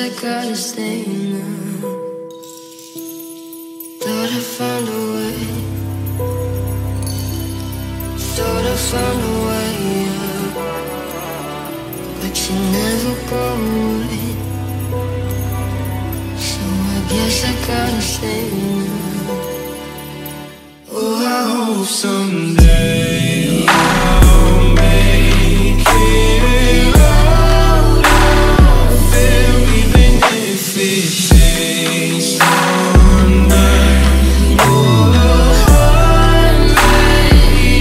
a ghost thing now. Thought I found a way, thought I found a way out, but you never go away. So I guess I gotta stay now. Oh, I hope someday I'll make it out of everything, if it takes one night. Oh, I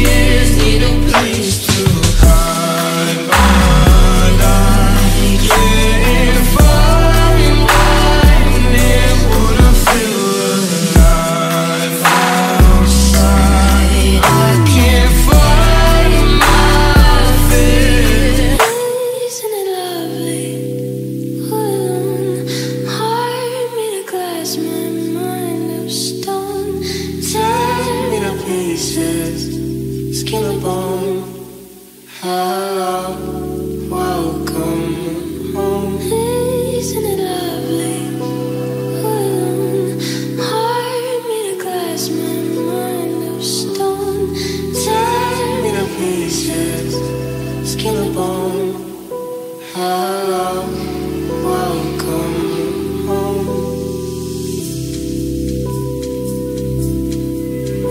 just need a place to hide, but I can't find mine. And when I feel alive outside, I can't find my feet. Isn't it lovely? All alone, heart made of glass, my mind of stone. Tear me to pieces, skin and bone. Hello, welcome home. Isn't it lovely? All alone, heart made of glass, my mind of stone. Tear me to pieces, skin and bone. Hello, welcome home.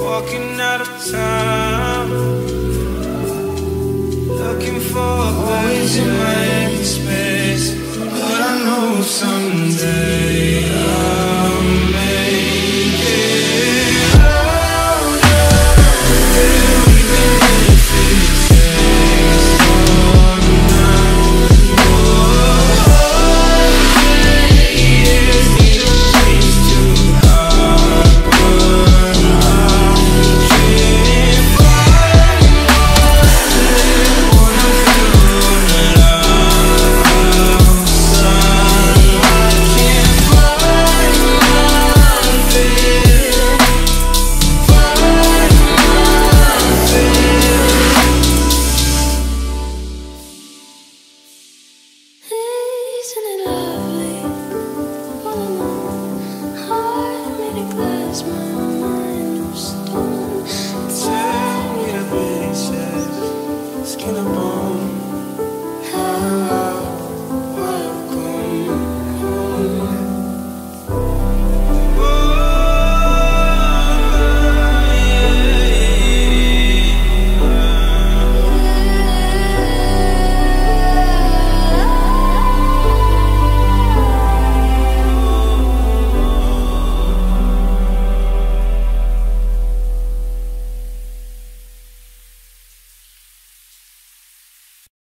Walking out of time.